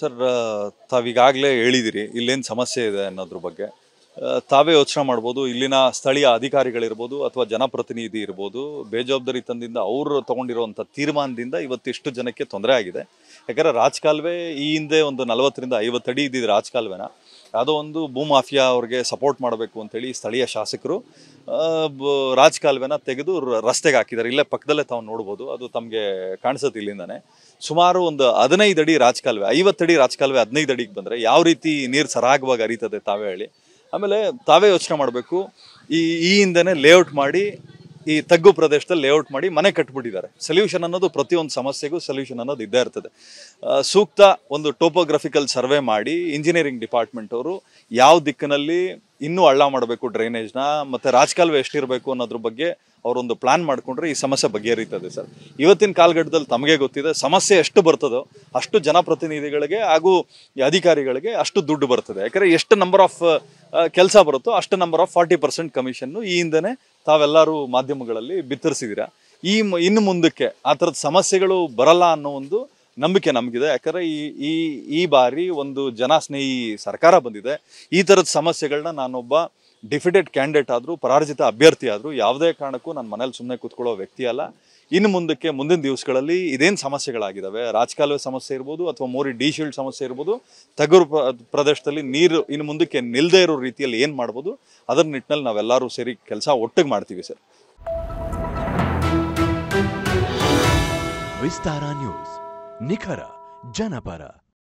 sir ತಾವೀಗಾಗಲೇ ಹೇಳಿದಿರಿ ಇಲ್ಲೇನು ಸಮಸ್ಯೆ ಇದೆ ಅನ್ನೋದ್ರ ಬಗ್ಗೆ ತಾವೇ ಯೋಚನೆ ಮಾಡಬಹುದು ಇಲ್ಲಿನ ಸ್ಥಳೀಯ ಅಧಿಕಾರಿಗಳಿರಬಹುದು ಅಥವಾ ಜನಪ್ರತಿನಿಧಿ ಇರಬಹುದು ಬೇಜವಾಬ್ದಾರಿ ತಂದಿಂದ ಅವರು ತಗೊಂಡಿರುವಂತ ತೀರ್ಮಾನದಿಂದ ಇವತ್ತು ಎಷ್ಟು ಜನಕ್ಕೆ ತೊಂದರೆ ಆಗಿದೆ ಯಾಕಂದ್ರೆ ರಾಜಕಾಲುವೆ ಈ ಹಿಂದೆ ಒಂದು 40 ರಿಂದ 50 ಅಡಿ ಇದ್ದಿದ್ದ ರಾಜಕಾಲುವೆನ ಯಾವುದೋ ಒಂದು ಭೂ ಮಾಫಿಯಾ ಅವರಿಗೆ ಸಪೋರ್ಟ್ ಮಾಡಬೇಕು ಅಂತ ಹೇಳಿ ಸ್ಥಳೀಯ ಶಾಸಕರು ರಾಜಕಾಲುವೆನ ತೆಗೆದು ರಸ್ತೆಗೆ ಹಾಕಿದ್ದಾರೆ ಇಲ್ಲೇ ಪಕ್ಕದಲ್ಲೇ ತಾವು ನೋಡಬಹುದು ಅದು ತಮಗೆ ಕಾಣಿಸುತ್ತೆ ಇಲ್ಲಿಂದಾನೆ ಸುಮಾರು ಒಂದು 15 ಅಡಿ ರಾಜಕಾಲುವೆ 50 ಅಡಿ ರಾಜಕಾಲುವೆ 15 ಅಡಿಗೆ ಬಂದ್ರೆ ಯಾವ ರೀತಿ ನೀರು ಸರಾಗವಾಗಿ ಹರಿಯುತ್ತದೆ ತಾವೇ ಹೇಳಿ ಆಮೇಲೆ ತಾವೇ ಯೋಚನೆ ಮಾಡಬೇಕು ಈ ಹಿಂದೆನೇ ಲೇಔಟ್ ಮಾಡಿ ಈ ತಗ್ಗು ಪ್ರದೇಶದಲ್ಲಿ ಲೇಔಟ್ ಮಾಡಿ ಮನೆ ಕಟ್ಟಿಬಿಟ್ಟಿದ್ದಾರೆ ಸೊಲ್ಯೂಷನ್ ಅನ್ನೋದು ಪ್ರತಿಯೊಂದು ಸಮಸ್ಯೆಗೂ ಸೊಲ್ಯೂಷನ್ ಅನ್ನೋದು ಇದ್ದೇ ಇರ್ತದೆ ಸೂಕ್ತ ಒಂದು ಟೋಪೋಗ್ರಾಫಿಕಲ್ ಸರ್ವೆ ಮಾಡಿ ಇಂಜಿನಿಯರಿಂಗ್ ಡಿಪಾರ್ಟ್ಮೆಂಟ್ ಅವರು ಯಾವ ದಿಕ್ಕಿನಲ್ಲಿ ಇನ್ನೂ ಹಳ್ಳ ಮಾಡಬೇಕು ಡ್ರೈನೇಜ್ನ ಮತ್ತು ರಾಜಕಾಲುವೆ ಎಷ್ಟಿರಬೇಕು ಅನ್ನೋದ್ರ ಬಗ್ಗೆ ಅವರೊಂದು ಪ್ಲಾನ್ ಮಾಡಿಕೊಂಡ್ರೆ ಈ ಸಮಸ್ಯೆ ಬಗೆಹರಿಯುತ್ತದೆ ಸರ್ ಇವತ್ತಿನ ಕಾಲಘಟ್ಟದಲ್ಲಿ ತಮಗೆ ಗೊತ್ತಿದೆ ಸಮಸ್ಯೆ ಎಷ್ಟು ಬರ್ತದೋ ಅಷ್ಟು ಜನಪ್ರತಿನಿಧಿಗಳಿಗೆ ಹಾಗೂ ಅಧಿಕಾರಿಗಳಿಗೆ ಅಷ್ಟು ದುಡ್ಡು ಬರ್ತದೆ ಯಾಕಂದರೆ ಎಷ್ಟು ನಂಬರ್ ಆಫ್ ಕೆಲಸ ಬರುತ್ತೋ ಅಷ್ಟು ನಂಬರ್ ಆಫ್ 40% ಕಮಿಷನ್ನು ಈ ಹಿಂದೆನೇ ತಾವೆಲ್ಲರೂ ಮಾಧ್ಯಮಗಳಲ್ಲಿ ಬಿತ್ತರಿಸಿದ್ದೀರಾ ಇನ್ನು ಮುಂದಕ್ಕೆ ಆ ಥರದ ಸಮಸ್ಯೆಗಳು ಬರಲ್ಲ ಅನ್ನೋ ಒಂದು ನಂಬಿಕೆ ನಮಗಿದೆ ಯಾಕಂದರೆ ಈ ಈ ಬಾರಿ ಒಂದು ಜನಸ್ನೇಹಿ ಸರ್ಕಾರ ಬಂದಿದೆ ಈ ಥರದ ಸಮಸ್ಯೆಗಳನ್ನ ನಾನೊಬ್ಬ ಡಿಫಿಡೆಡ್ ಕ್ಯಾಂಡಿಡೇಟ್ ಆದರೂ ಪರಾರ್ಜಿತ ಅಭ್ಯರ್ಥಿ ಆದರೂ ಯಾವುದೇ ಕಾರಣಕ್ಕೂ ನನ್ನ ಮನೇಲಿ ಸುಮ್ಮನೆ ಕೂತ್ಕೊಳ್ಳೋ ವ್ಯಕ್ತಿ ಅಲ್ಲ ಇನ್ನು ಮುಂದಕ್ಕೆ ಮುಂದಿನ ದಿವಸಗಳಲ್ಲಿ ಇದೇನು ಸಮಸ್ಯೆಗಳಾಗಿದ್ದಾವೆ ರಾಜಕಾಲುವೆ ಸಮಸ್ಯೆ ಇರ್ಬೋದು ಅಥವಾ ಮೋರಿ ಡಿ ಶೀಲ್ಡ್ ಸಮಸ್ಯೆ ಇರ್ಬೋದು ತಗರು ಪ್ರದೇಶದಲ್ಲಿ ನೀರು ಇನ್ನು ಮುಂದಕ್ಕೆ ನಿಲ್ಲದೇ ಇರೋ ರೀತಿಯಲ್ಲಿ ಏನು ಮಾಡ್ಬೋದು ಅದರ ನಿಟ್ಟಿನಲ್ಲಿ ನಾವೆಲ್ಲರೂ ಸೇರಿ ಕೆಲಸ ಒಟ್ಟಿಗೆ ಮಾಡ್ತೀವಿ ಸರ್ ವಿಸ್ತಾರ ನ್ಯೂಸ್ ನಿಖರ ಜನಪರ